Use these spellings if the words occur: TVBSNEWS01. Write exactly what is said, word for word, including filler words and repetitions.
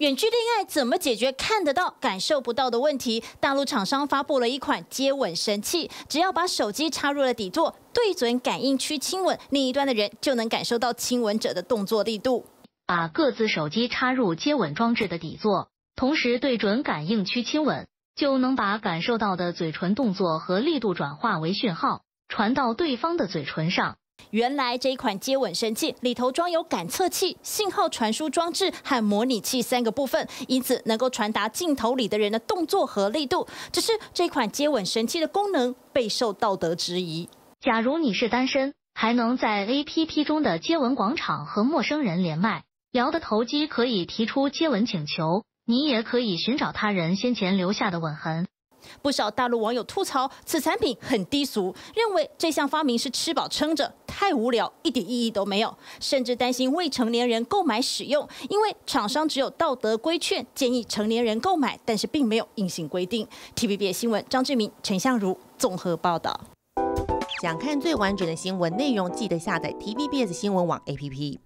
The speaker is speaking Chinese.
远距恋爱怎么解决看得到、感受不到的问题？大陆厂商发布了一款接吻神器，只要把手机插入了底座，对准感应区亲吻，另一端的人就能感受到亲吻者的动作力度。把各自手机插入接吻装置的底座，同时对准感应区亲吻，就能把感受到的嘴唇动作和力度转化为讯号，传到对方的嘴唇上。 原来这一款接吻神器里头装有感测器、信号传输装置和模拟器三个部分，因此能够传达镜头里的人的动作和力度。只是这款接吻神器的功能备受道德质疑。假如你是单身，还能在 A P P 中的接吻广场和陌生人连麦，聊得投机可以提出接吻请求，你也可以寻找他人先前留下的吻痕。 不少大陆网友吐槽此产品很低俗，认为这项发明是吃饱撑着，太无聊，一点意义都没有，甚至担心未成年人购买使用，因为厂商只有道德规劝，建议成年人购买，但是并没有硬性规定。T V B S 新闻张志明、陈相如综合报道。想看最完整的新闻内容，记得下载 T V B S 新闻网 A P P。